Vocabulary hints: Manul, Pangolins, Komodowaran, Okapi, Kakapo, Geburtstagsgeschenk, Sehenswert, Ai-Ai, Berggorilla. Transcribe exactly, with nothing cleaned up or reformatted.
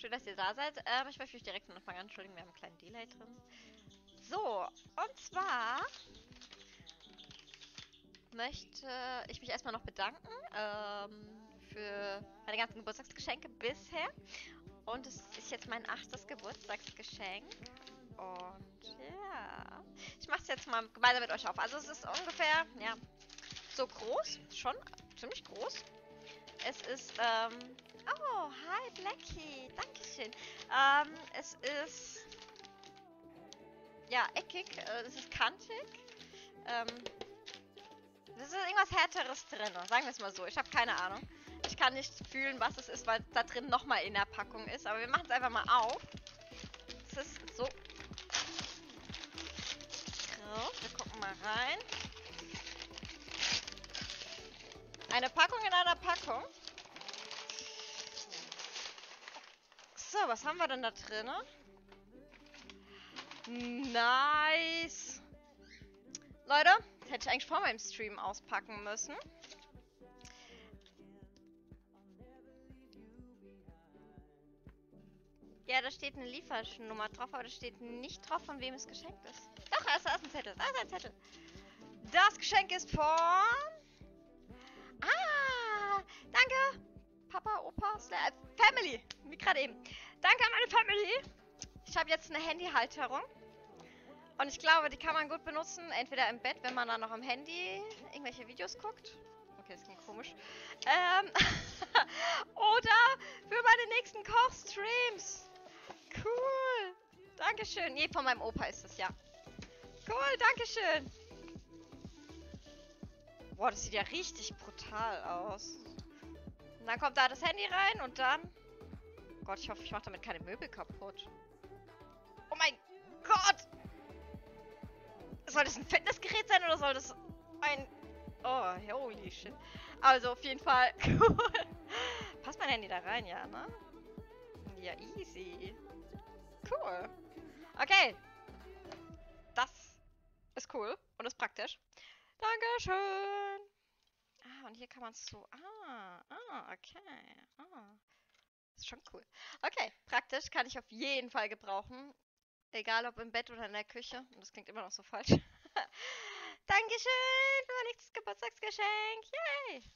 Schön, dass ihr da seid. Ähm, ich möchte euch direkt noch mal entschuldigen, wir haben einen kleinen Delay drin. So, und zwar möchte ich mich erstmal noch bedanken ähm, für meine ganzen Geburtstagsgeschenke bisher. Und es ist jetzt mein achtes Geburtstagsgeschenk. Und ja, ich mache es jetzt mal gemeinsam mit euch auf. Also es ist ungefähr, ja, so groß, schon ziemlich groß. Es ist, ähm, oh, hi Blackie, dankeschön. Ähm, es ist, ja, eckig, äh, es ist kantig. Ähm, es ist irgendwas Härteres drin, sagen wir es mal so. Ich habe keine Ahnung. Ich kann nicht fühlen, was es ist, weil da drin nochmal in der Packung ist. Aber wir machen es einfach mal auf. Es ist so. So, wir gucken mal rein. Eine Packung in einer Packung. So, was haben wir denn da drin? Nice. Leute, hätte ich eigentlich vor meinem Stream auspacken müssen. Ja, da steht eine Liefernummer drauf, aber da steht nicht drauf, von wem es geschenkt ist. Doch, da ist ein Zettel. Da ist ein Zettel. Das Geschenk ist von... Ah, danke. Papa, Opa, Slash, Family. Wie gerade eben. Danke an meine Family. Ich habe jetzt eine Handyhalterung. Und ich glaube, die kann man gut benutzen. Entweder im Bett, wenn man dann noch am Handy irgendwelche Videos guckt. Okay, das klingt komisch. Ähm, oder für meine nächsten Kochstreams. Cool. Dankeschön. Nee, von meinem Opa ist das, ja. Cool, dankeschön. Boah, das sieht ja richtig brutal aus. Und dann kommt da das Handy rein und dann... Gott, ich hoffe, ich mache damit keine Möbel kaputt. Oh mein Gott! Soll das ein Fitnessgerät sein oder soll das ein... Oh, holy shit. Also, auf jeden Fall cool. Passt mein Handy da rein, ja, ne? Ja, easy. Cool. Okay. Das ist cool und ist praktisch. Dankeschön. Ah, und hier kann man es so... Ah, ah, okay. Ah. Ist schon cool. Okay, praktisch kann ich auf jeden Fall gebrauchen. Egal ob im Bett oder in der Küche. Und das klingt immer noch so falsch. Dankeschön für mein nächstes Geburtstagsgeschenk. Yay!